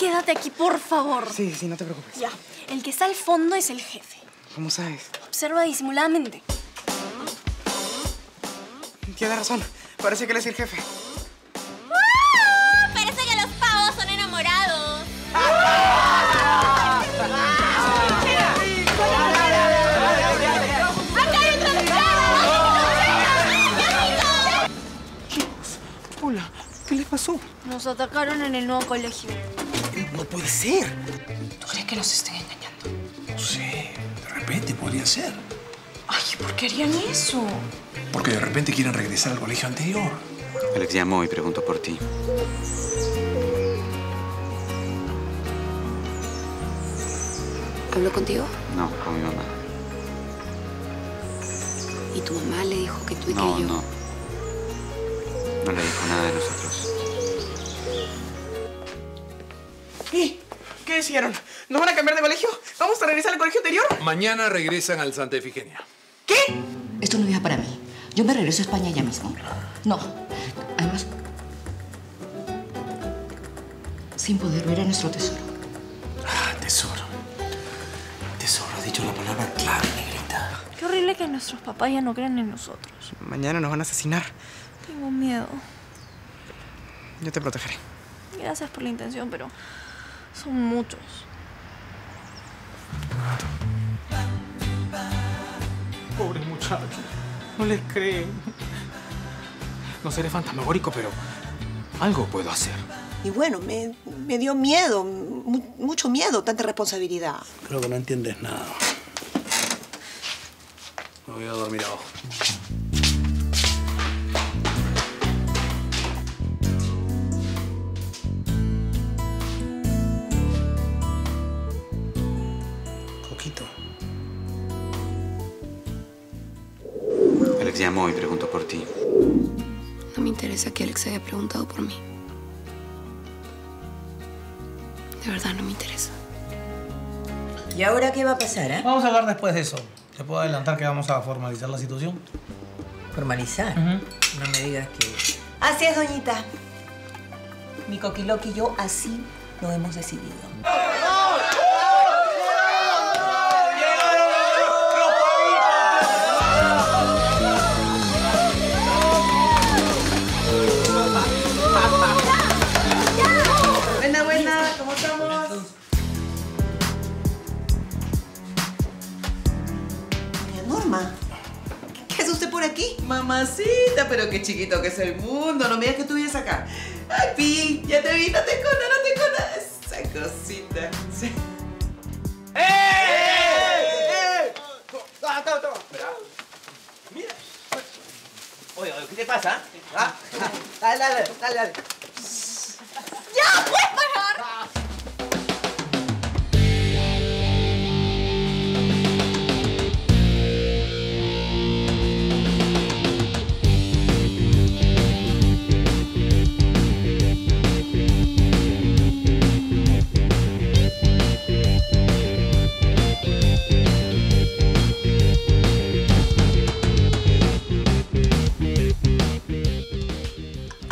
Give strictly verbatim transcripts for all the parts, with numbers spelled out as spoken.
Quédate aquí, por favor. Sí, sí, no te preocupes. Ya. El que está al fondo es el jefe. ¿Cómo sabes? Observa disimuladamente. Tiene razón. Parece que él es el jefe. ¡Uh! Parece que los pavos son enamorados. Hola, ¿qué les pasó? Nos atacaron en el nuevo colegio. No puede ser. ¿Tú crees que nos estén engañando? No sé, de repente podría ser. Ay, ¿por qué harían eso? Porque de repente quieren regresar al colegio anterior. Alex llamó y preguntó por ti. ¿Habló contigo? No, con mi mamá. ¿Y tu mamá le dijo que tú y no, que yo? No, no. No le dijo nada de nosotros. ¿Y qué decidieron? ¿Nos van a cambiar de colegio? ¿Vamos a regresar al colegio anterior? Mañana regresan al Santa Efigenia. ¿Qué? Esto no es para mí. Yo me regreso a España ya mismo. No. Además, sin poder ver a nuestro tesoro. Ah, tesoro. Tesoro, has dicho la palabra clave, negrita. Qué horrible que nuestros papás ya no crean en nosotros. Mañana nos van a asesinar. Tengo miedo. Yo te protegeré. Gracias por la intención, pero son muchos. Pobre muchacho. No le creen. No seré fantasmagórico, pero algo puedo hacer. Y bueno, me, me dio miedo, mu mucho miedo, tanta responsabilidad. Creo que no entiendes nada. Me voy a dormir abajo. Llamó y preguntó por ti. No me interesa que Alex haya preguntado por mí. De verdad no me interesa. ¿Y ahora qué va a pasar, eh? Vamos a hablar después de eso. Te puedo adelantar que vamos a formalizar la situación. ¿Formalizar? Uh-huh. No me digas que... Así es, doñita. Mi coquiloqui y yo así lo hemos decidido. Mamacita, pero qué chiquito que es el mundo. No me digas que tú vienes acá. Ay, Pi, ya te vi, no te escondas, no te escondas. Esa cosita. Sí. ¡Eh! ¡Eh! ¡Eh! ¡Toma, toma, toma! Mira. Oye, oye, ¿qué te pasa? ¿Ah? Dale, dale, dale, dale. ¡Ya, puedes parar! Ah.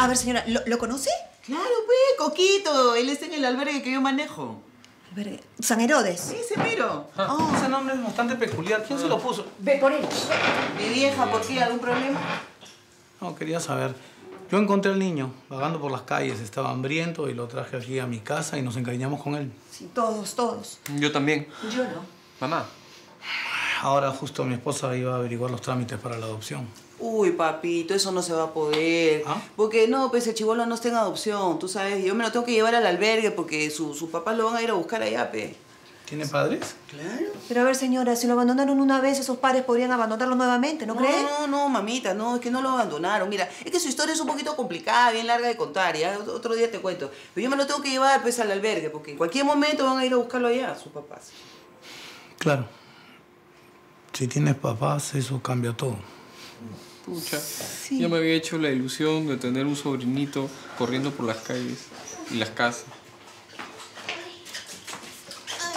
A ver, señora, ¿lo, ¿lo conoce? Claro, pues, Coquito. Él está en el albergue que yo manejo. ¿Albergue? ¿San Herodes? Sí, ese mero. Oh. Ese nombre es bastante peculiar. ¿Quién se lo puso? Ve por él. Mi vieja, ¿por qué? ¿Algún problema? No, quería saber. Yo encontré al niño vagando por las calles. Estaba hambriento y lo traje aquí a mi casa y nos encariñamos con él. Sí, todos, todos. Yo también. Yo no. Mamá. Ahora justo mi esposa iba a averiguar los trámites para la adopción. Uy, papito, eso no se va a poder. ¿Ah? Porque no, pues el chibolo no está en adopción, tú sabes. Yo me lo tengo que llevar al albergue porque su, sus papás lo van a ir a buscar allá, pe. ¿Tiene padres? Claro. Pero a ver, señora, si lo abandonaron una vez, esos padres podrían abandonarlo nuevamente, ¿no, no crees? No, no, mamita, no, es que no lo abandonaron. Mira, es que su historia es un poquito complicada, bien larga de contar, ya otro día te cuento. Pero yo me lo tengo que llevar, pues, al albergue porque en cualquier momento van a ir a buscarlo allá, sus papás. Claro. Si tienes papás, eso cambia todo. Pucha, sí. Yo me había hecho la ilusión de tener un sobrinito corriendo por las calles y las casas.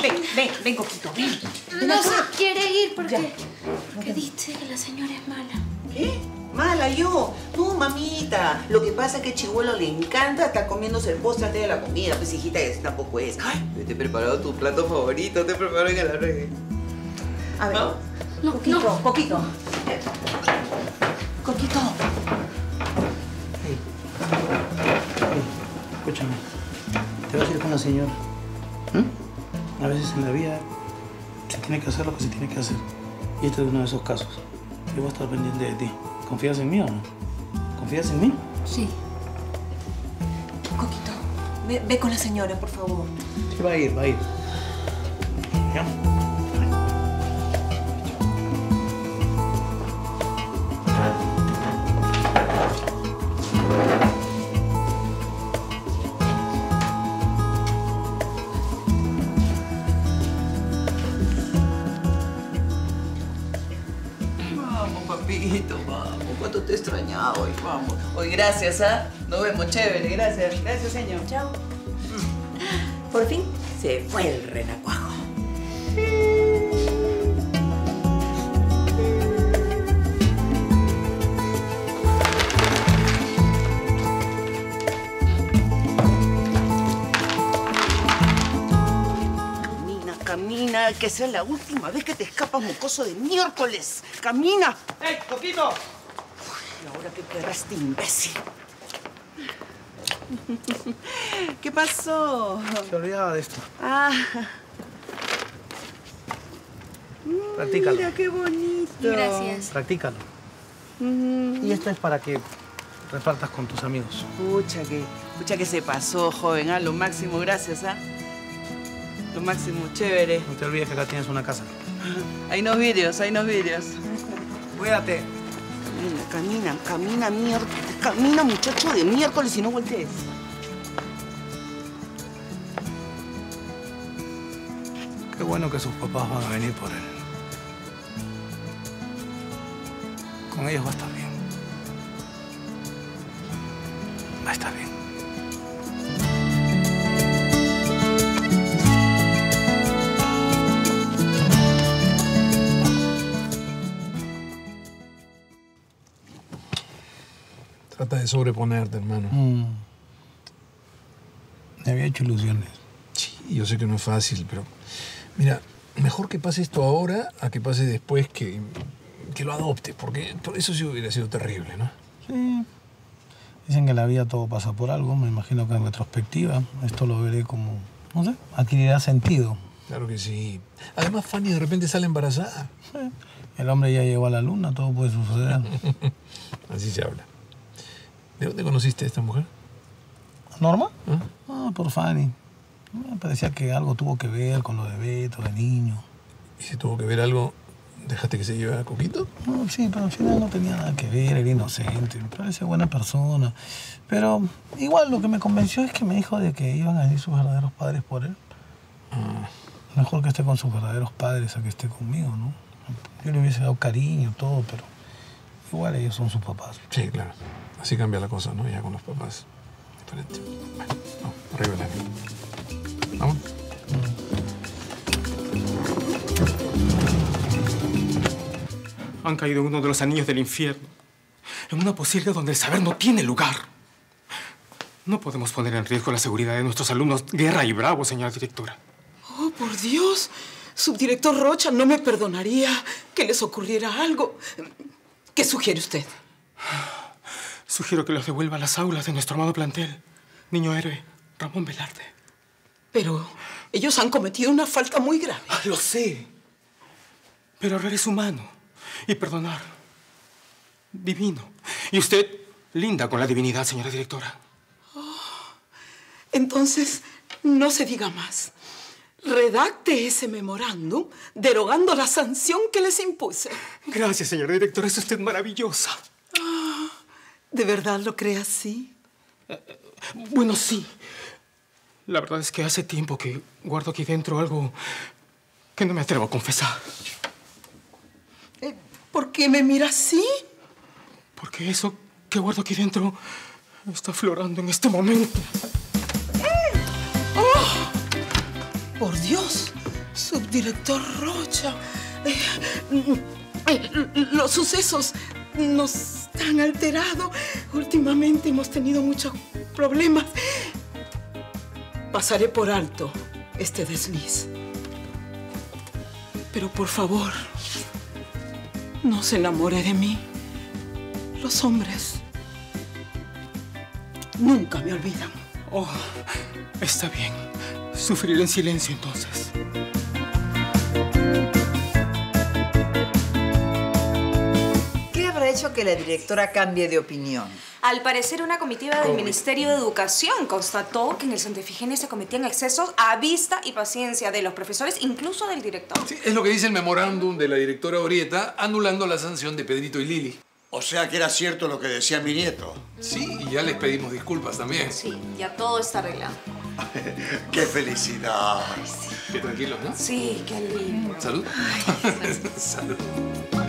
Ven, ven, ven, Coquito, ven. ven no acá. Se quiere ir porque... ¿Qué? ¿Qué dice? Que la señora es mala. ¿Qué? Mala yo. No, mamita. Lo que pasa es que a Chihuelo le encanta estar comiéndose el postre antes de la comida. Pues, hijita, eso tampoco es. Ay, yo te he preparado tu plato favorito. Te preparo en el arreglo. A ver. ¿Ah? No, Coquito, no. Coquito. Coquito. Hey. Hey, escúchame. Te vas a ir con la señora. ¿Mm? A veces en la vida se tiene que hacer lo que se tiene que hacer. Y este es uno de esos casos. Yo voy a estar pendiente de ti. ¿Confías en mí o no? ¿Confías en mí? Sí. Coquito, ve, ve con la señora, por favor. Sí, va a ir, va a ir. ¿Ya? Hoy vamos. Hoy gracias, ¿ah? ¿eh? Nos vemos, chévere. Gracias. Gracias, señor. Chao. Mm. Por fin se fue el renacuajo. Camina, camina. Que sea la última vez que te escapas, mocoso de miércoles. Camina. ¡Ey, Coquito! ¿Y ahora qué querrás, este imbécil? ¿Qué pasó? Se olvidaba de esto. Ah. Practícalo. Mira qué bonito. Gracias. Practícalo. Mm. Y esto es para que repartas con tus amigos. Pucha que, pucha que se pasó, joven. Ah, lo máximo, gracias, ¿ah? Lo máximo, chévere. No te olvides que acá tienes una casa. Hay unos vídeos, hay unos vídeos. Cuídate. Camina, camina, camina, camina, muchacho de miércoles, y no voltees. Qué bueno que sus papás van a venir por él. Con ellos va a estar bien. Va a estar bien. Trata de sobreponerte, hermano. Mm. Me había hecho ilusiones. Sí, yo sé que no es fácil, pero... Mira, mejor que pase esto ahora a que pase después que, que lo adoptes, porque eso sí hubiera sido terrible, ¿no? Sí. Dicen que en la vida todo pasa por algo. Me imagino que en retrospectiva esto lo veré como... No sé, adquirirá sentido. Claro que sí. Además, Fanny de repente sale embarazada. Sí. El hombre ya llegó a la luna, todo puede suceder. Así se habla. ¿De dónde conociste a esta mujer? ¿Norma? ¿Ah? Ah, por Fanny. Me parecía que algo tuvo que ver con lo de Beto, de niño. ¿Y si tuvo que ver algo, dejaste que se llevara a Coquito? No, sí, pero al final no tenía nada que ver, era inocente. Me parece buena persona. Pero igual lo que me convenció es que me dijo de que iban a ir sus verdaderos padres por él. Ah. Mejor que esté con sus verdaderos padres a que esté conmigo, ¿no? Yo le hubiese dado cariño, todo, pero igual ellos son sus papás. Sí, claro. Así cambia la cosa, ¿no? Ya con los papás. Diferente. Bueno, no, arriba el ánimo. ¿Vamos? Han caído en uno de los anillos del infierno. En una posilla donde el saber no tiene lugar. No podemos poner en riesgo la seguridad de nuestros alumnos. Guerra y bravo, señora directora. ¡Oh, por Dios! Subdirector Rocha no me perdonaría que les ocurriera algo. ¿Qué sugiere usted? Sugiero que los devuelva a las aulas de nuestro amado plantel. Niño Héroe Ramón Velarde. Pero ellos han cometido una falta muy grave. Ah, lo sé. Pero errar es humano. Y perdonar, divino. Y usted linda con la divinidad, señora directora. Oh, entonces, no se diga más. Redacte ese memorándum derogando la sanción que les impuse. Gracias, señora directora. Es usted maravillosa. ¿De verdad lo cree así? Bueno, sí. La verdad es que hace tiempo que guardo aquí dentro algo que no me atrevo a confesar. ¿Por qué me mira así? Porque eso que guardo aquí dentro está aflorando en este momento. ¡Oh! ¡Por Dios! Subdirector Rocha. Eh, eh, los sucesos nos... tan alterado. Últimamente hemos tenido muchos problemas. Pasaré por alto este desliz. Pero por favor, no se enamore de mí. Los hombres nunca me olvidan. Oh, está bien. Sufrir en silencio, entonces. ¿Qué habrá hecho que la directora cambie de opinión? Al parecer, una comitiva del Ministerio de Educación constató que en el Santa Efigenia se cometían excesos a vista y paciencia de los profesores, incluso del director. Sí, es lo que dice el memorándum de la directora Orieta, anulando la sanción de Pedrito y Lili. O sea que era cierto lo que decía mi nieto. Sí, y ya les pedimos disculpas también. Sí, ya todo está arreglado. ¡Qué felicidad! Ay, sí. Qué tranquilos, ¿no? Sí, qué alivio. ¿Salud? Ay, salud. Salud.